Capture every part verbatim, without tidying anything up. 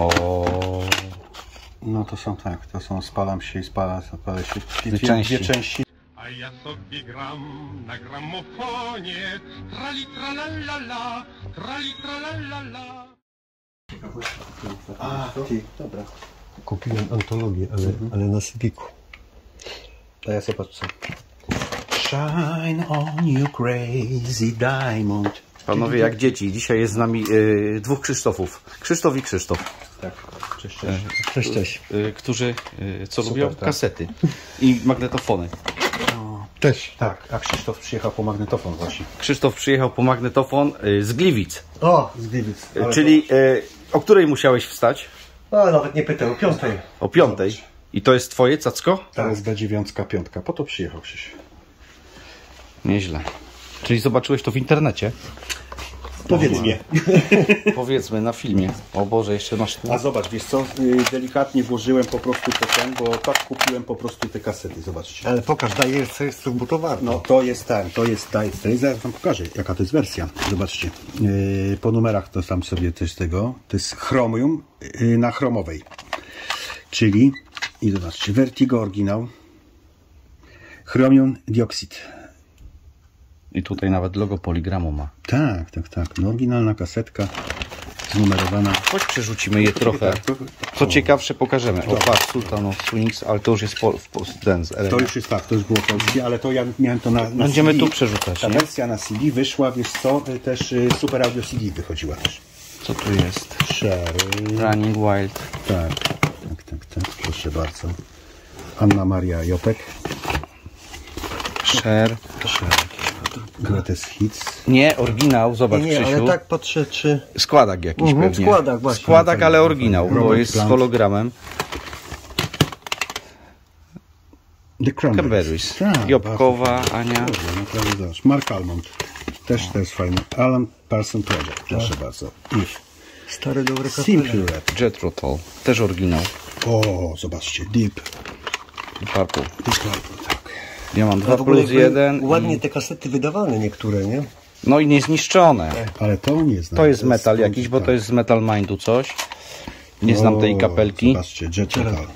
O. No to są tak, to są spalam się i spala, spala się dwie, dwie części. A ja sobie gram na gramofonie, trali tralalala, trali tralalala. A, ty, dobra. Kupiłem antologię, ale, mhm. ale na Sypiku. To ja sobie patrzę. Shine on you crazy diamond. Panowie jak dzieci, dzisiaj jest z nami y, dwóch Krzysztofów. Krzysztof i Krzysztof. Tak, cześć, cześć. Cześć, cześć. Y, którzy y, co Super, lubią? Tak. Kasety i magnetofony. No, cześć. Tak, a Krzysztof przyjechał po magnetofon właśnie. Krzysztof przyjechał po magnetofon y, z Gliwic. O, z Gliwic. Ale czyli y, o której musiałeś wstać? No, nawet nie pytał, o piątej. O piątej. Zobacz. I to jest twoje, cacko? To jest dziewiątka, piątka. Po to przyjechał Krzyś. Nieźle. Czyli zobaczyłeś to w internecie? Powiedzmy. Powiedzmy, na filmie. O Boże, jeszcze masz... A zobacz, wiesz co, delikatnie włożyłem po prostu po ten, bo tak kupiłem po prostu te kasety, zobaczcie. Ale pokaż, daj rejestrację, bo to warto. No to jest ten, to jest ta, zaraz wam pokażę, jaka to jest wersja. Zobaczcie, yy, po numerach to tam sobie też tego, to jest Chromium yy, na chromowej. Czyli, i zobaczcie, Vertigo oryginał, Chromium dioksid. I tutaj nawet logo poligramu ma. Tak, tak, tak. No, oryginalna kasetka znumerowana. Chodź przerzucimy je trochę. Co ciekawsze pokażemy. O, patrz, Sultan of Swings, ale to już jest po, po, ten z to już jest tak, to już było polskie, ale to ja miałem to na, na będziemy C D. Tu przerzucać. Ta nie? Wersja na C D wyszła, wiesz co, też Super Audio C D wychodziła też. Co tu jest? Sherry. Running Wild. Tak, tak, tak, tak. Proszę bardzo. Anna Maria Jopek. Sher. Sher. Greatest Hits. Nie, oryginał, zobacz, nie, nie, Krzysiu. Ale tak patrzę, czy... Składak jakiś uh-huh, pewnie. Składak, właśnie. Składak, ale oryginał, Robert bo jest Plant. Z hologramem. The Cranberries. Jobkowa, Ania. Mark Almond. Też, też jest fajny. Alan Parsons Project, proszę tak. bardzo. I... Stare dobre kapele. Simple Red. Jethro Tull. Też oryginał. O, zobaczcie. Deep. Deep Purple. Deep Purple, tak. Ja mam dwa plus jeden. Ładnie i... te kasety wydawane niektóre, nie? No i niezniszczone. Ale to nie znam. To jest to metal jest jakiś, bo tak. to jest z Metal Mindu coś. Nie o, znam tej kapelki. Zobaczcie, Jethro Tull.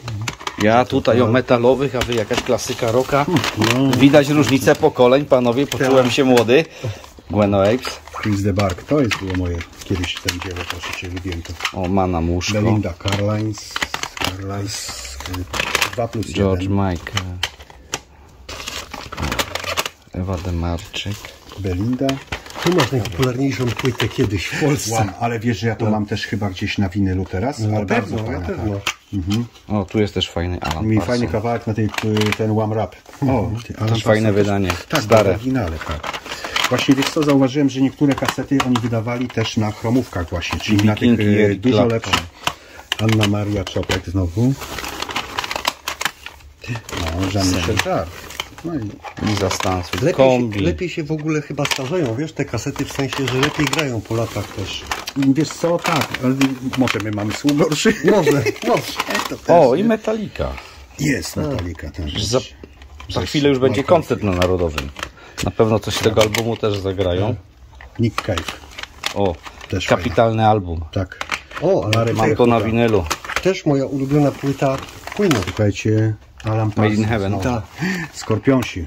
Ja tutaj o metalowych, a wy jakaś klasyka rocka. No. Widać różnicę pokoleń, panowie, poczułem się młody. Gueno Apes. Chris the Bark, to jest było moje kiedyś ten dzieło, proszę cię, wygięto. O, ma na muszko. Belinda, Carlines, Carlines, dwa plus jeden. George Mike. Ewa Demarczyk. Belinda. Tu masz najpopularniejszą płytę kiedyś w Polsce. Wow, ale wiesz, że ja to no. mam też chyba gdzieś na winylu teraz. No, ale bardzo fajna, ja tak. mhm. O, tu jest też fajny Alan Mi Parson. Fajny kawałek na tej, ten one rap. O, ty, Alan też fajne też, wydanie. Tak, stare. W oryginale, tak. Właśnie wiesz co, zauważyłem, że niektóre kasety oni wydawali też na chromówkach właśnie, czyli King na tych King, dużo Club. Lepsze. Anna Maria Jopek znowu. No, Jean-Michel Jarre. No i za Sansui. Lepiej, lepiej się w ogóle chyba starzeją, wiesz, te kasety w sensie, że lepiej grają po latach też. Wiesz co, tak, ale może my mamy słuch gorszy? Może, może. O, i Metallica. Jest Metallica też. Za, za chwilę już będzie koncert na Narodowym. Na pewno coś z tego albumu też zagrają. Nick Cave. O, też kapitalny fajne. Album. Tak. O, ale mam to na winylu. Też moja ulubiona płyta Queen. Słuchajcie. Alan Parsons, Made in Heaven. Ta. Skorpionsi.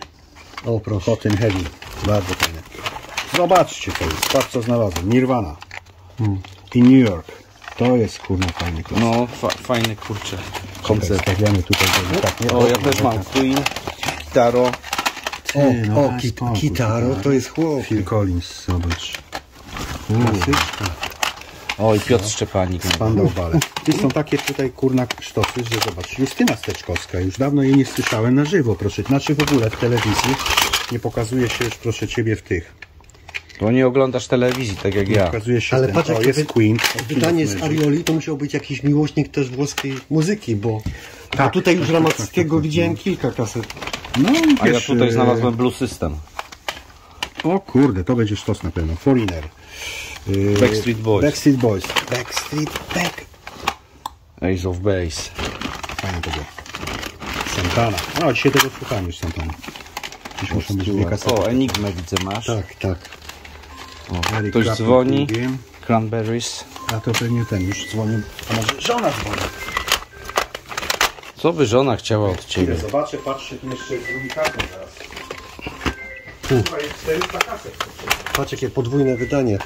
O, proszę. Hot in Heavy. Bardzo fajne. Zobaczcie to jest. Patrz co znalazłem. Nirwana. Hmm. I New York. To jest kurna fajny koncert. No, fa fajny kurczę. Koncert. Stawiamy tutaj. No, tak, nie? O, o, ja też mam. Queen. Kitaro. O, no, o ki spokój, Kitaro to jest chłop. Phil Collins, zobacz. Klasyczka. O, i Piotr Szczepanik. Czyli są takie tutaj kurna sztosy, że zobacz, Justyna Steczkowska, już dawno jej nie słyszałem na żywo, proszę, znaczy w ogóle w telewizji, nie pokazuje się już, proszę ciebie, w tych. Bo nie oglądasz telewizji, tak jak nie ja. Pokazuje się, ale ten, patrz, o, jest Queen. Pytanie z Arioli, to musiał być jakiś miłośnik też włoskiej muzyki, bo tak, a tutaj już Ramackiego tak, widziałem tak, kilka kaset. No, a wiesz, ja tutaj znalazłem Blue System. O kurde, to będzie sztos na pewno. Foreigner. Backstreet Boys. Backstreet Boys. Backstreet Back. Ace of Base. Fajnie to było. Santana. No, dzisiaj tego słuchamy już Santana. Dziś muszą być wykazane. O, Enigmę widzę masz. Tak, tak. O, ktoś Kraft dzwoni. Cranberries. A to pewnie ten już dzwonił. A może żona dzwoni? Co by żona chciała od ciebie? Ja zobaczę, patrzę, tu jeszcze unikalny zaraz. Słuchaj, czterysta kasek. Patrz, jakie podwójne wydanie.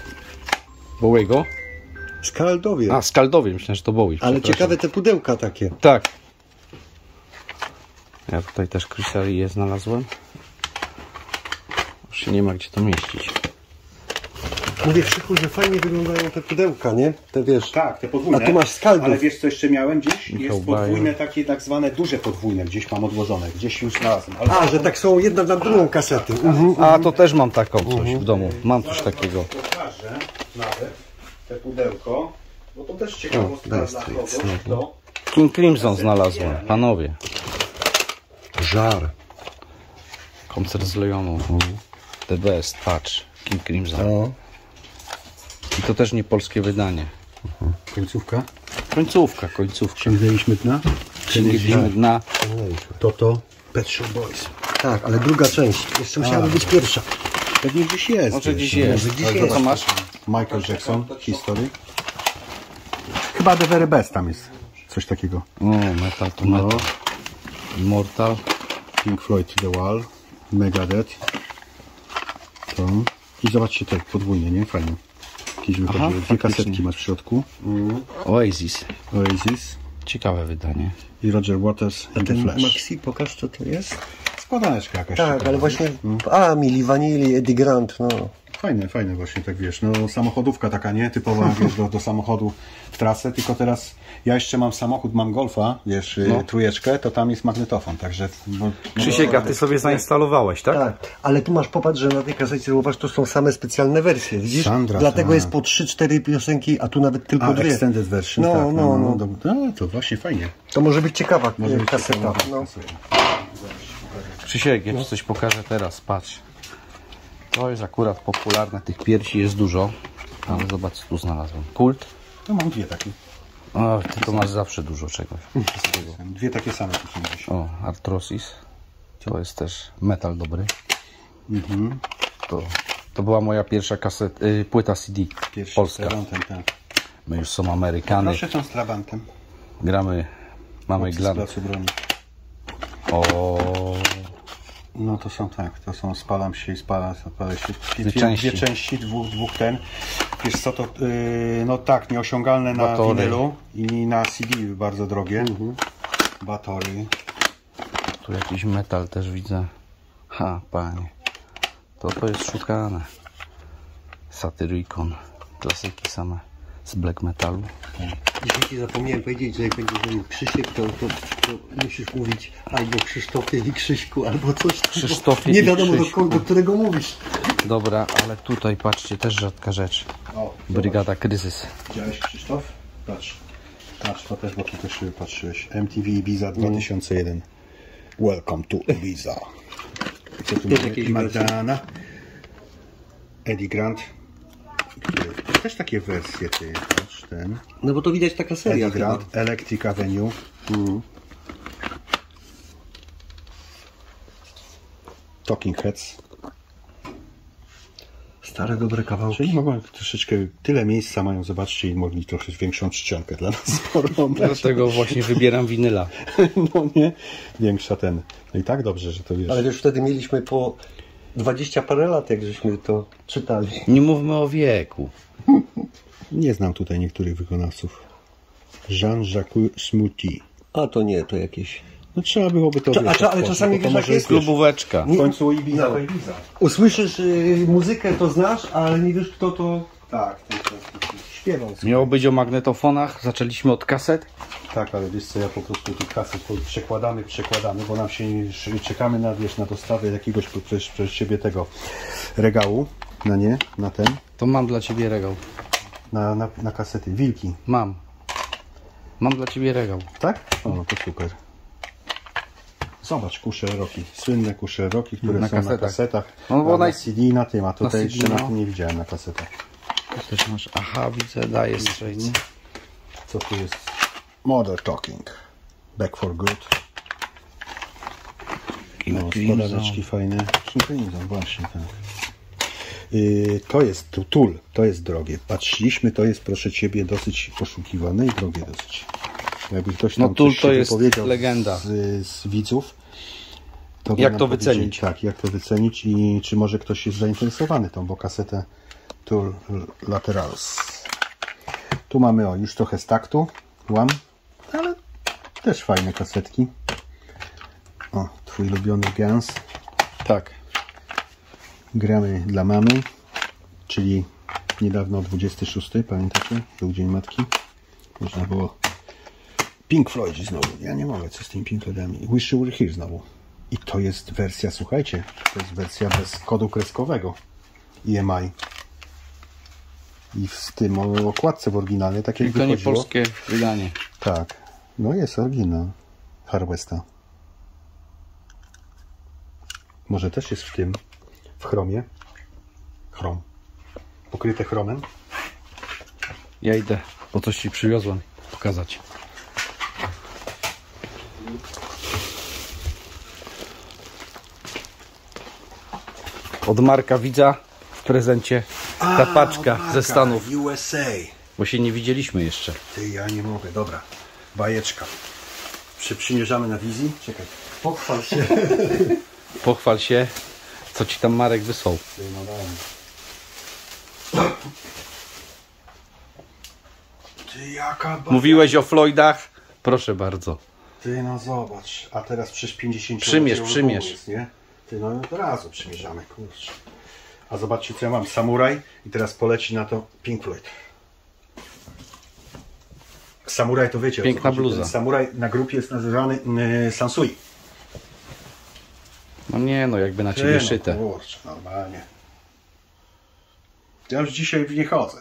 Bołego? Skaldowie. A, Skaldowie, myślałem, że to Bowie. Ale ciekawe te pudełka takie. Tak. Ja tutaj też krysalię znalazłem. Już nie ma gdzie to mieścić. Mówię, Krzychu, że fajnie wyglądają te pudełka, nie? Te wiesz. Tak, te podwójne. A tu masz Skaldów. Ale wiesz, co jeszcze miałem gdzieś? Jest podwójne, takie tak zwane duże podwójne, gdzieś mam odłożone, gdzieś już znalazłem. Ale... A, że tak są jedna na drugą kasety. Uh-huh. A, to też mam taką coś w domu. Mam coś takiego. Pokażę nawet te pudełko, bo to też ciekawostka dla kogoś, kto... King Crimson znalazłem, panowie. Żar. Koncert z Lejoną. The Best, patrz. King Crimson. No. I to też nie polskie wydanie. Aha. Końcówka? Końcówka, końcówka. Sięgnęliśmy dna? Sięgnęliśmy dna. To to Pet Shop Boys. Tak, ale druga część. Jeszcze musiała być pierwsza. Pewnie gdzieś jest. Może gdzieś jest. Może gdzieś jest. Co masz? Michael Jackson, History. Chyba The Very Best tam jest. Coś takiego. O, Metal to Metal. Immortal. Pink Floyd The Wall. Megadeth. To. I zobaczcie tak, podwójnie, nie? Fajnie. Jakieś wychodziły. Dwie kasetki masz w środku. Mm. Oasis. Oasis. Ciekawe wydanie. I Roger Waters and the Flash. Maxi, pokaż co to jest. Składaneczka jakaś. Tak, ciekawa, ale właśnie... No. A, Mili, Vanilli, Eddie Grant, no. Fajne, fajne właśnie, tak wiesz. No, samochodówka taka, nie? Typowa wiesz, do, do samochodu w trasę, tylko teraz... Ja jeszcze mam samochód, mam Golfa, wiesz, no. Trójeczkę, to tam jest magnetofon, także... No, Krzysiek, a ty sobie zainstalowałeś, tak? Tak, ale tu masz, popatrz, że na tej kasecie, zobacz, to są same specjalne wersje, widzisz? Sandra, dlatego tak. Jest po trzy cztery piosenki, a tu nawet tylko a, dwie. Extended version, no, tak. No, no, no. No, no, to właśnie fajnie. To może być ciekawa może być kaseta. Ciekawa. No. Krzysiek, ja no. Ci coś pokażę teraz, patrz. To jest akurat popularne, tych piersi jest dużo, ale zobacz, co tu znalazłem. Kult. No mam dwie takie. O, ty to masz zawsze dużo czegoś. Dwie takie same tu są gdzieś. O, Arthrosis. To jest też metal dobry. Mhm. To, to była moja pierwsza kaset, y, płyta C D. Pierwszy polska. Tak. My już są Amerykanie. Proszę tą z trabantem. Gramy, mamy glanę. O. No to są tak, to są spalam się i spala, spala się. Dwie, dwie części, dwie części dwóch, dwóch ten. Wiesz co, to yy, no tak, nieosiągalne na Batory. Winylu i na C D bardzo drogie. Uh-huh. Batory. Tu jakiś metal też widzę. Ha, panie. To to jest szukane. Satyricon. Klasyki same z black metalu. Dzieci zapomniałem powiedzieć, że jak będzie mówił Krzysiek, to, to, to musisz mówić albo Krzysztofie i Krzyśku, albo coś takiego. Nie wiadomo do, do którego mówisz. Dobra, ale tutaj patrzcie, też rzadka rzecz. O, Brygada zobacz. Kryzys. Widziałeś Krzysztof? Patrz. Patrz, to też, bo tu też patrzyłeś. M T V Ibiza dwa tysiące jeden. Welcome to Ibiza. Co tu mamy? Madonna. Eddie Grant. Też takie wersje, ty, patrz, ten. No bo to widać taka seria. Eddie Grant, chyba. Electric Avenue. Mm. Talking Heads. Stare, dobre kawałki. Czyli mogą troszeczkę, tyle miejsca mają, zobaczcie, i mogli trochę większą czcionkę dla nas porąbać. Dlatego właśnie wybieram winyla. No nie, większa ten. No i tak dobrze, że to wiesz. Ale już wtedy mieliśmy po dwadzieścia parę lat, jak żeśmy to czytali. Nie mówmy o wieku. Nie znam tutaj niektórych wykonawców. Jean-Jacques Smouty. A to nie, to jakieś... No trzeba byłoby to... Cza, a, ale czasami wiesz, jak jest klubóweczka. W końcu Ibiza. No. Ibiza. Usłyszysz y, muzykę, to znasz, ale nie wiesz kto to... Tak, to, to, to, to śpiewał. Miało być o magnetofonach, zaczęliśmy od kaset. Tak, ale wiesz co, ja po prostu tych kaset przekładamy, przekładamy, bo nam się czekamy na, wiesz, na dostawę jakiegoś przez, przez ciebie tego regału. Na nie, na ten. To mam dla ciebie regał. Na, na, na kasety. Wilki. Mam. Mam dla ciebie regał. Tak? O, no to super. Zobacz, kusze roki, słynne kusze roki, które na są kasetach. Na kasetach, no, bo na, na C D na tym, a tutaj jeszcze na tym nie widziałem na kasetach. Też masz, aha, widzę, daje strzelnie. Co tu jest? Modern Talking, Back for Good. No, składaneczki fajne. Crimson, właśnie tak. To jest Tool, to jest drogie. Patrzyliśmy, to jest, proszę Ciebie, dosyć poszukiwane i drogie dosyć. Jakby ktoś nam no, Tool to jest legenda z, z widzów. To jak to wycenić? Tak, jak to wycenić i czy może ktoś jest zainteresowany tą, bo kasetę Tool Laterals. Tu mamy o, już trochę z taktu, łam, ale też fajne kasetki. O, twój ulubiony Guns. Tak. Gramy dla mamy, czyli niedawno dwudziesty szósty, pamiętacie? Był Dzień Matki. Można było... Pink Floyd znowu. Ja nie mogę, co z tymi Pink Floydami. Wish You Were Here znowu. I to jest wersja, słuchajcie, to jest wersja bez kodu kreskowego E M I. I w tym okładce w oryginalnie tak jak wychodziło. To nie polskie wydanie. Tak. No jest oryginał Harvesta. Może też jest w tym, w chromie. Chrom. Pokryte chromem. Ja idę, bo coś Ci przywiozłem pokazać. Od Marka Widza w prezencie ta paczka A, ze Stanów U S A. Bo się nie widzieliśmy jeszcze. Ty, ja nie mogę, dobra. Bajeczka. Przymierzamy na wizji. Czekaj, pochwal się. Pochwal się, co Ci tam Marek wysłał. Ty, no Ty, jaka Mówiłeś o Floydach? Proszę bardzo. Ty, no zobacz. A teraz przez pięćdziesiąt Przymierz, przymierz. Jest, nie? Ty, no od razu przymierzamy, kurczę. A zobaczcie, co ja mam. Samuraj i teraz poleci na to Pink Floyd. Samuraj to wiecie. Piękna bluza. Samuraj na grupie jest nazywany yy, Sansui. No nie, no jakby na ciebie szyte. No, kurczę, normalnie. Ja już dzisiaj w nie chodzę.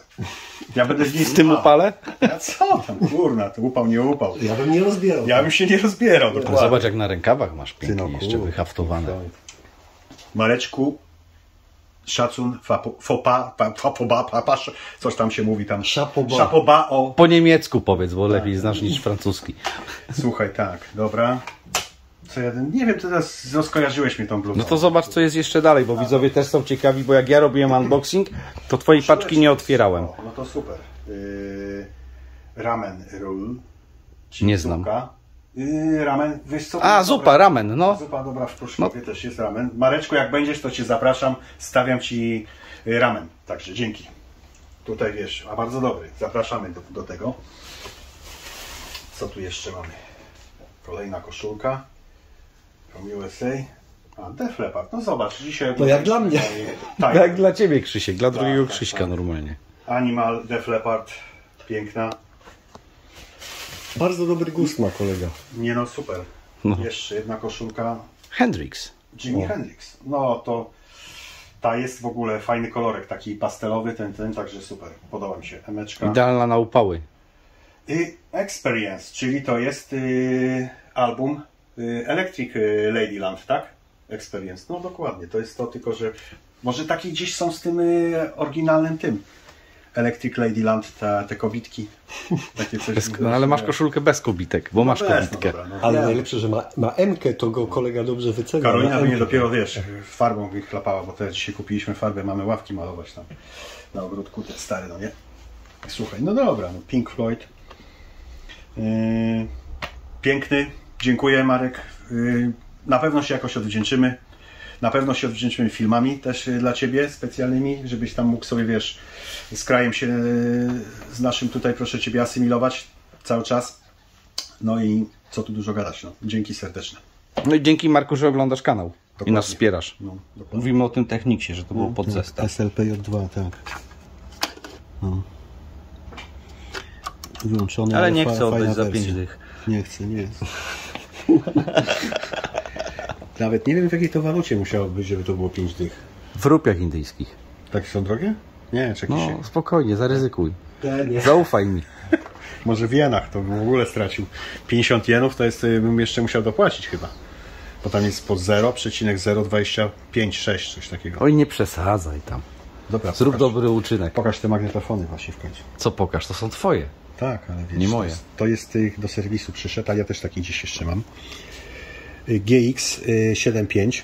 Ja będę w niej z tym upale? Ja co tam, kurna, to upał, nie upał. Ja bym nie rozbierał. Ja bym się nie rozbierał. No, zobacz, jak na rękawach masz pięknie, ty, no, jeszcze wyhaftowane. Mareczku, szacun, fopa, fopa, coś tam się mówi tam. Szapoba. O. Po niemiecku powiedz, bo lepiej znasz niż francuski. Słuchaj, tak, dobra. Co ja, nie wiem, teraz rozkojarzyłeś mi tą bluzę. No to zobacz, co jest jeszcze dalej, bo widzowie też są ciekawi, bo jak ja robiłem unboxing, to twojej paczki nie otwierałem. O, no to super. Yy, ramen roll. Nie znam. Yy, ramen, wiesz co? A, zupa, dobra. Ramen, no. Zupa, dobra, w Pruszkowie no. Też jest ramen. Mareczku, jak będziesz, to Cię zapraszam, stawiam Ci ramen. Także dzięki. Tutaj wiesz, a bardzo dobry. Zapraszamy do, do tego. Co tu jeszcze mamy? Kolejna koszulka. From U S A. A, Def Leppard, no zobacz, dzisiaj... To jak dla mnie. Tak, jak dla Ciebie, Krzysiek, dla drugiego tak, Krzyśka tak, tak. Normalnie. Animal, Def Leppard, piękna. Bardzo dobry gust ma kolega. Nie no, super. No. Jeszcze jedna koszulka. Hendrix. Jimi Hendrix. No to ta jest w ogóle fajny kolorek, taki pastelowy, ten, ten, także super. Podoba mi się. Emeczka. Idealna na upały. I Experience, czyli to jest y, album y, Electric Ladyland, tak? Experience. No dokładnie, to jest to, tylko że może takie gdzieś są z tym y, oryginalnym tym. Electric Ladyland, te, te kobitki. Takie coś bez, no, ale masz koszulkę bez kobitek, bo no masz bez, kobitkę. No dobra, no. Ale najlepsze, że ma, ma M-kę, to go kolega dobrze wycenia. Karolina by mnie dopiero, wiesz, farbą by chlapała, bo teraz dzisiaj kupiliśmy farbę, mamy ławki malować tam na ogródku, te stare, no nie? Słuchaj, no dobra, no Pink Floyd. Yy, piękny, dziękuję Marek. Yy, na pewno się jakoś odwdzięczymy. Na pewno się odwdzięczymy filmami też dla Ciebie specjalnymi, żebyś tam mógł sobie, wiesz, z krajem się z naszym tutaj, proszę Ciebie, asymilować cały czas. No i co tu dużo gadać, no. Dzięki serdeczne. No i dzięki Marku, że oglądasz kanał dokładnie. I nas wspierasz. No, mówimy o tym Technicsie, że to było no, podzestaw. S L P J dwa, tak. No. Wyłączony, ale, ale nie chcę oddać za pięć dych. Nie chcę, nie. Nawet nie wiem, w jakiej to walucie musiało być, żeby to było pięć dych. W rupiach indyjskich. Takie są drogie? Nie, czekaj no, się. No spokojnie, zaryzykuj. Nie. Zaufaj mi. Może w jenach to bym w ogóle stracił. pięćdziesiąt jenów to jest, bym jeszcze musiał dopłacić chyba. Bo tam jest po zero przecinek zero dwadzieścia pięć sześć, coś takiego. Oj, nie przesadzaj tam. Dobra, zrób pokaż, dobry uczynek. Pokaż te magnetofony właśnie w końcu. Co pokaż? To są twoje. Tak, ale wiesz, nie moje. To jest, to jest tych do serwisu przyszedł, a ja też taki gdzieś jeszcze mam. G X siedemdziesiąt pięć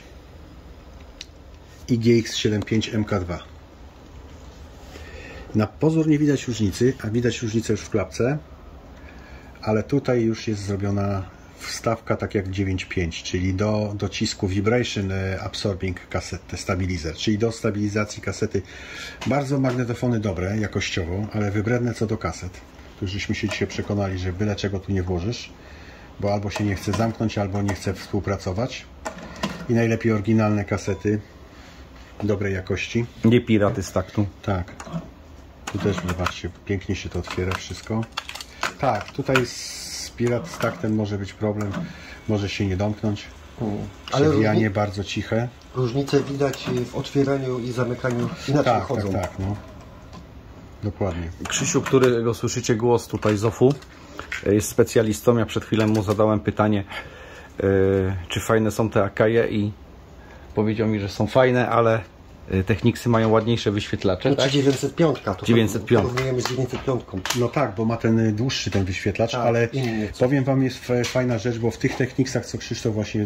i G X siedemdziesiąt pięć M K dwa. Na pozór nie widać różnicy, a widać różnicę już w klapce, ale tutaj już jest zrobiona wstawka tak jak dziewięć pięć, czyli do docisku Vibration Absorbing Cassette Stabilizer, czyli do stabilizacji kasety. Bardzo magnetofony dobre jakościowo, ale wybredne co do kaset. Tu już żeśmy się dzisiaj przekonali, że byle czego tu nie włożysz, bo albo się nie chce zamknąć, albo nie chce współpracować. I najlepiej oryginalne kasety dobrej jakości. Nie piraty z taktu. Tak. Tu też zobaczcie, pięknie się to otwiera wszystko. Tak, tutaj z pirat z taktem może być problem, może się nie domknąć. Hmm. Przewijanie ale bardzo ciche. Różnice widać w otwieraniu i zamykaniu, inaczej tak, chodzą. Tak, tak, no. Dokładnie. Krzysiu, którego słyszycie głos tutaj z O F U, jest specjalistą. Ja przed chwilą mu zadałem pytanie, yy, czy fajne są te Akaje i powiedział mi, że są fajne, ale Technicsy mają ładniejsze wyświetlacze. No, tak? dziewięćset pięć. To dziewięćset pięć. Porównujemy z dziewięćset pięć. No tak, bo ma ten dłuższy ten wyświetlacz, tak, ale inny. Powiem wam, jest fajna rzecz, bo w tych Technicsach, co Krzysztof właśnie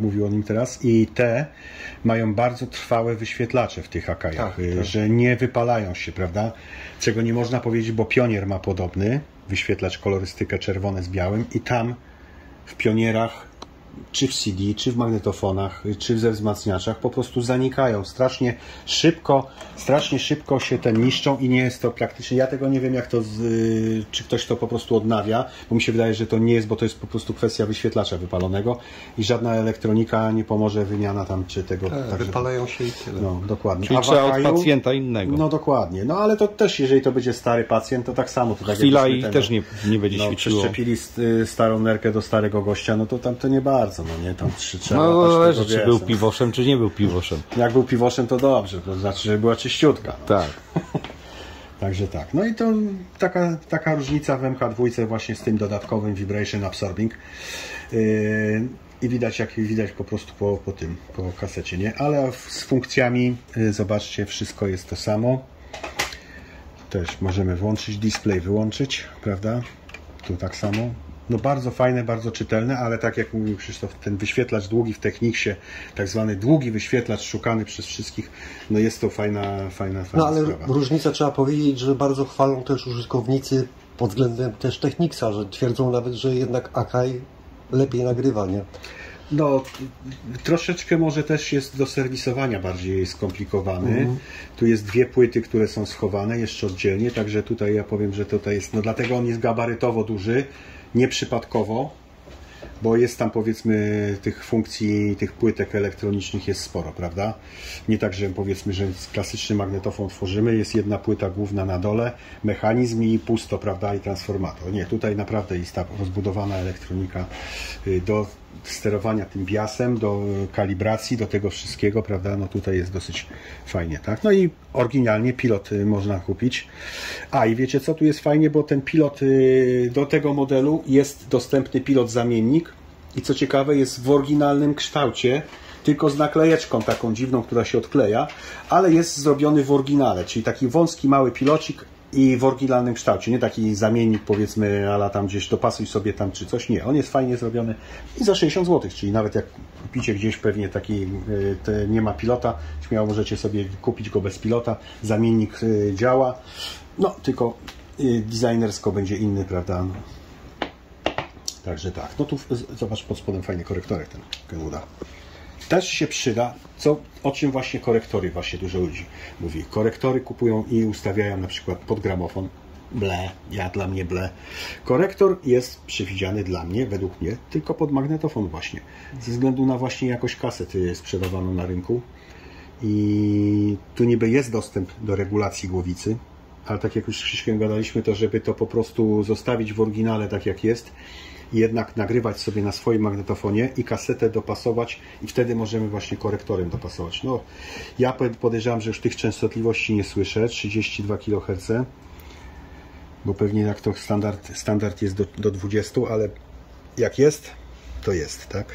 mówił o nim teraz, i te mają bardzo trwałe wyświetlacze w tych Akajach, tak, tak. Że nie wypalają się, prawda? Czego nie można powiedzieć, bo Pionier ma podobny wyświetlacz, kolorystykę czerwone z białym, i tam w Pionierach czy w C D, czy w magnetofonach, czy ze wzmacniaczach, po prostu zanikają strasznie szybko, strasznie szybko się te niszczą i nie jest to praktycznie, ja tego nie wiem jak to, z, czy ktoś to po prostu odnawia, bo mi się wydaje, że to nie jest, bo to jest po prostu kwestia wyświetlacza wypalonego i żadna elektronika nie pomoże, wymiana tam czy tego. E, tak, wypalają się i tyle. No, dokładnie. Czyli trzeba od pacjenta innego. No dokładnie, no ale to też, jeżeli to będzie stary pacjent, to tak samo. To tak chwila i ten, też nie, nie będzie no, świeciło. Przeszczepili starą nerkę do starego gościa, no to tam to nie bardzo. Co, no nie, tam trzy trzeba. No zależy, czy był piwoszem, czy nie był piwoszem. Jak był piwoszem, to dobrze, to znaczy, że była czyściutka. No. Tak. Także tak. No i to taka, taka różnica w M H dwa właśnie z tym dodatkowym Vibration Absorbing. Yy, I widać, jak widać po prostu po, po tym, po kasecie, nie? Ale z funkcjami, yy, zobaczcie, wszystko jest to samo. Też możemy włączyć display, wyłączyć, prawda? Tu tak samo. No bardzo fajne, bardzo czytelne, ale tak jak mówił Krzysztof, ten wyświetlacz długi w Technicsie, tak zwany długi wyświetlacz szukany przez wszystkich, no jest to fajna, fajna, fajna no, ale sprawa. Różnica, trzeba powiedzieć, że bardzo chwalą też użytkownicy pod względem też Technicsa, że twierdzą nawet, że jednak Akai lepiej nagrywa, nie? No, troszeczkę może też jest do serwisowania bardziej skomplikowany. Mm. Tu jest dwie płyty, które są schowane jeszcze oddzielnie, także tutaj ja powiem, że tutaj jest, no dlatego on jest gabarytowo duży, nieprzypadkowo, bo jest tam powiedzmy tych funkcji, tych płytek elektronicznych jest sporo, prawda? Nie tak, że powiedzmy, że klasyczny magnetofon tworzymy, jest jedna płyta główna na dole, mechanizm i pusto, prawda? I transformator. Nie, tutaj naprawdę jest ta rozbudowana elektronika do sterowania tym biasem, do kalibracji, do tego wszystkiego, prawda? No tutaj jest dosyć fajnie, tak? No i oryginalnie pilot można kupić. A i wiecie co, tu jest fajnie, bo ten pilot do tego modelu jest dostępny pilot zamiennik i co ciekawe jest w oryginalnym kształcie, tylko z naklejeczką taką dziwną, która się odkleja, ale jest zrobiony w oryginale, czyli taki wąski, mały pilocik i w oryginalnym kształcie, nie taki zamiennik powiedzmy, ale tam gdzieś dopasuj sobie tam czy coś, nie, on jest fajnie zrobiony i za sześćdziesiąt złotych, czyli nawet jak kupicie gdzieś pewnie taki, te, nie ma pilota, śmiało możecie sobie kupić go bez pilota, zamiennik działa, no tylko designersko będzie inny, prawda, no. Także tak, no tu zobacz pod spodem fajny korektorek ten Genuda. Też się przyda, co, o czym właśnie korektory, właśnie dużo ludzi mówi. Korektory kupują i ustawiają na przykład pod gramofon. Ble, ja dla mnie ble. Korektor jest przewidziany dla mnie, według mnie, tylko pod magnetofon właśnie. Ze względu na właśnie jakość kaset sprzedawaną na rynku. I tu niby jest dostęp do regulacji głowicy, ale tak jak już z Krzyśkiem gadaliśmy, to żeby to po prostu zostawić w oryginale tak jak jest, jednak nagrywać sobie na swoim magnetofonie i kasetę dopasować i wtedy możemy właśnie korektorem dopasować. No, ja podejrzewam, że już tych częstotliwości nie słyszę, trzydzieści dwa kiloherce, bo pewnie jak to standard, standard jest do, do dwudziestu, ale jak jest, to jest, tak?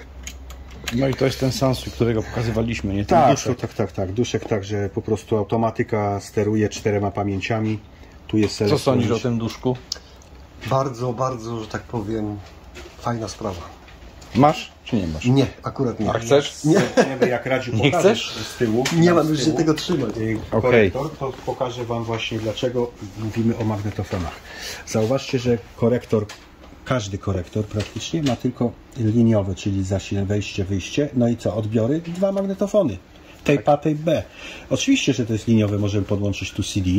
No i to jest ten Sansui, którego pokazywaliśmy, nie? Ten tak, duszek. tak, tak, tak, duszek, także po prostu automatyka steruje czterema pamięciami. Tu jest co sądzisz o tym duszku? Bardzo, bardzo, że tak powiem, fajna sprawa. Masz czy nie masz? Nie, akurat nie. A chcesz? Nie, nie jak Radziu nie chcesz? Z tyłu. Nie mam już się tego trzymać. Korektor, okay. To pokażę wam właśnie, dlaczego mówimy o magnetofonach. Zauważcie, że korektor, każdy korektor praktycznie ma tylko liniowe, czyli zasilanie, wejście, wyjście. No i co? Odbiory? Dwa magnetofony. Tape A, tape B. Oczywiście, że to jest liniowe, możemy podłączyć tu C D,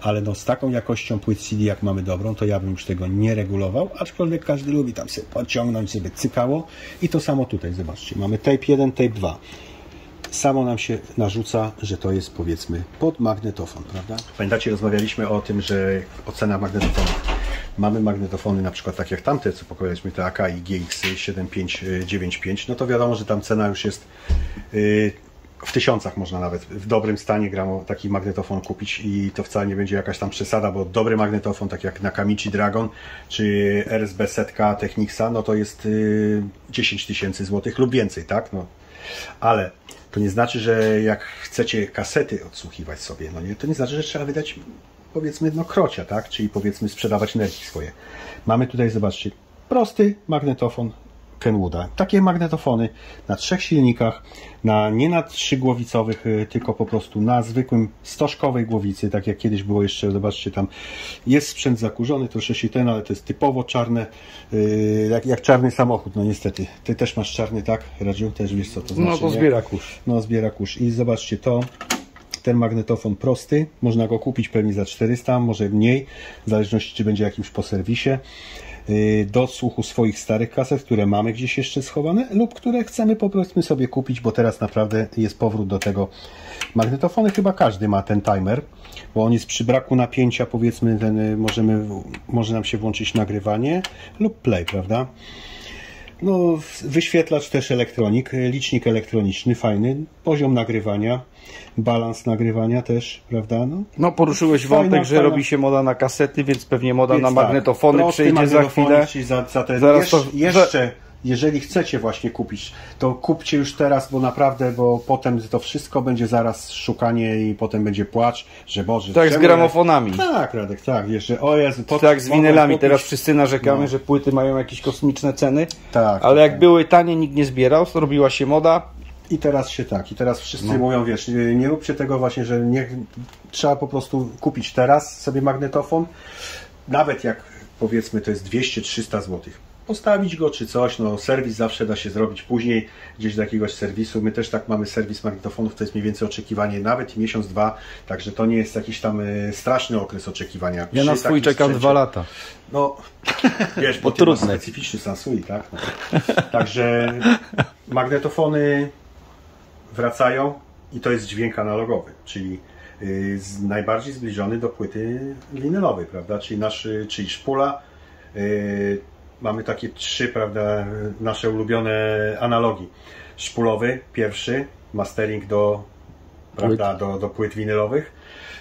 ale no z taką jakością płyt C D, jak mamy dobrą, to ja bym już tego nie regulował, aczkolwiek każdy lubi tam sobie pociągnąć, sobie cykało. I to samo tutaj, zobaczcie, mamy tape jeden, tape dwa. Samo nam się narzuca, że to jest, powiedzmy, pod magnetofon, prawda? Pamiętacie, rozmawialiśmy o tym, że o cenach magnetofonów. Mamy magnetofony na przykład tak jak tamte, co pokazaliśmy, te A K i G X siedem pięć dziewięć pięć, no to wiadomo, że tam cena już jest... Yy, w tysiącach można nawet w dobrym stanie gramo taki magnetofon kupić i to wcale nie będzie jakaś tam przesada, bo dobry magnetofon, tak jak Nakamichi Dragon czy R S B setka Technicsa, no to jest dziesięć tysięcy złotych lub więcej, tak? No. Ale to nie znaczy, że jak chcecie kasety odsłuchiwać sobie, no nie, to nie znaczy, że trzeba wydać powiedzmy no krocia, tak? Czyli powiedzmy sprzedawać nerki swoje. Mamy tutaj, zobaczcie, prosty magnetofon Kenwooda. Takie magnetofony na trzech silnikach, na, nie na trzygłowicowych, tylko po prostu na zwykłym stożkowej głowicy, tak jak kiedyś było jeszcze, zobaczcie tam, jest sprzęt zakurzony, troszeczkę ten, ale to jest typowo czarne, yy, jak, jak czarny samochód, no niestety. Ty też masz czarny, tak? Radziu, też wiesz co to znaczy. No to zbiera kurz. No zbiera kurz. I zobaczcie to. Ten magnetofon prosty, można go kupić pewnie za czterysta, może mniej, w zależności czy będzie jakimś po serwisie, do słuchu swoich starych kaset, które mamy gdzieś jeszcze schowane lub które chcemy po prostu sobie kupić, bo teraz naprawdę jest powrót do tego. Magnetofony chyba każdy ma ten timer, bo on jest przy braku napięcia, powiedzmy, ten, możemy, może nam się włączyć nagrywanie lub play, prawda? No, wyświetlacz też elektronik, licznik elektroniczny, fajny, poziom nagrywania, balans nagrywania też, prawda? No, no poruszyłeś fajna, wątek, że fajna. Robi się moda na kasety, więc pewnie moda więc na magnetofony tak, przyjdzie magnetofony, za chwilę. Za, za ten Zaraz jeszcze, to... jeszcze, jeżeli chcecie właśnie kupić, to kupcie już teraz, bo naprawdę, bo potem to wszystko będzie zaraz szukanie i potem będzie płacz, że Boże... Tak z gramofonami. Ja... Tak, Radek, tak, wiesz, że o Jezu... Pod... Tak z winylami, kupić... teraz wszyscy narzekamy, no. Że płyty mają jakieś kosmiczne ceny, tak, ale jak tak. Były tanie, nikt nie zbierał, zrobiła się moda. I teraz się tak, i teraz wszyscy no. Mówią, wiesz, nie, nie róbcie tego właśnie, że nie... trzeba po prostu kupić teraz sobie magnetofon, nawet jak powiedzmy to jest dwieście trzysta złotych. Postawić go czy coś, no serwis zawsze da się zrobić później, gdzieś do jakiegoś serwisu. My też tak mamy serwis magnetofonów, to jest mniej więcej oczekiwanie nawet miesiąc, dwa, także to nie jest jakiś tam y, straszny okres oczekiwania. Ja na swój czekam dwa lata. No, wiesz, bo to specyficzny Sansui, tak? No. Także magnetofony wracają i to jest dźwięk analogowy, czyli y, z, najbardziej zbliżony do płyty winylowej, prawda? Czyli, nasz, czyli szpula, y, mamy takie trzy, prawda, nasze ulubione analogi. Szpulowy, pierwszy, mastering do, prawda, do, do płyt winylowych.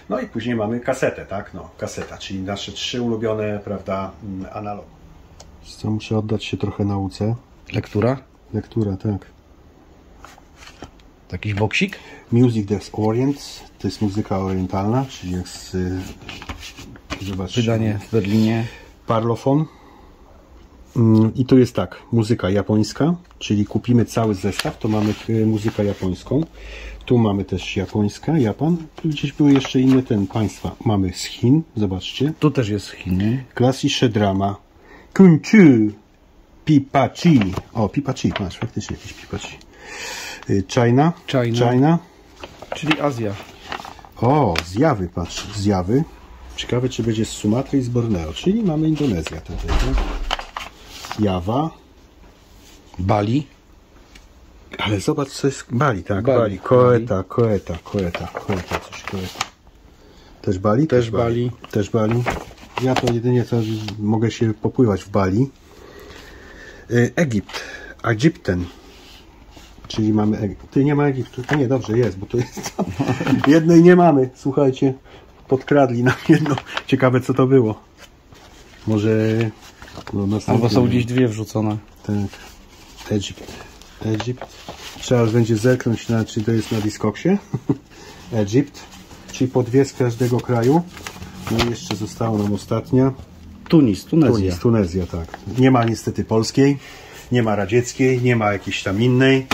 No i później mamy kasetę, tak? No, kaseta, czyli nasze trzy ulubione, prawda, analogi. Co, muszę oddać się trochę nauce. Lektura? Lektura, tak. Jakiś boksik? Music Death Orient, to jest muzyka orientalna, czyli jak z... Zobaczcie. Wydanie w Berlinie. Parlofon. I tu jest tak, muzyka japońska, czyli kupimy cały zestaw, to mamy muzykę japońską. Tu mamy też japońska, Japan. Tu gdzieś były jeszcze inne ten państwa. Mamy z Chin, zobaczcie. Tu też jest z Chin. Klasycznie drama. Kunchu, pipachi. O, pipachi, masz faktycznie jakieś pipachi. China. China. China. Czyli Azja. O, zjawy, patrz, zjawy. Ciekawe, czy będzie z Sumatry i z Borneo, czyli mamy Indonezję tutaj, tak? Jawa, Bali, ale zobacz co jest Bali, tak, Bali, Bali. Koeta, Koeta, Koeta, Koeta, coś Koeta, też Bali, też, też Bali. Bali, też Bali, ja to jedynie to mogę się popływać w Bali, Egipt, Egipten, czyli mamy Egipt, tu nie ma Egiptu, to nie, dobrze jest, bo tu jest, jednej nie mamy, słuchajcie, podkradli nam jedno, ciekawe co to było, może... No, albo są gdzieś dwie wrzucone. Tak. Egipt. Egipt. Trzeba będzie zerknąć, na, czy to jest na Discogsie. Egipt. Czyli po dwie z każdego kraju. No i jeszcze została nam ostatnia. Tunis, Tunezja. Tunis, Tunezja, tak. Nie ma niestety polskiej. nie ma radzieckiej, nie ma jakiejś tam innej.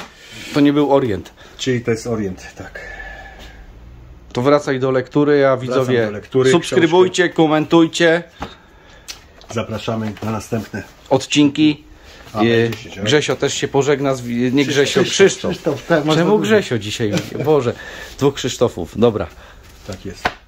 To nie był Orient. Czyli to jest Orient, tak. To wracaj do lektury, a widzowie do lektury, subskrybujcie, książki, komentujcie. Zapraszamy na następne odcinki. E, Grzesio też się pożegna, z, nie Grzesio, Krzysztof. Krzysztof. Krzysztof tak, czemu Grzesio dużo dzisiaj? Boże, dwóch Krzysztofów, dobra. Tak jest.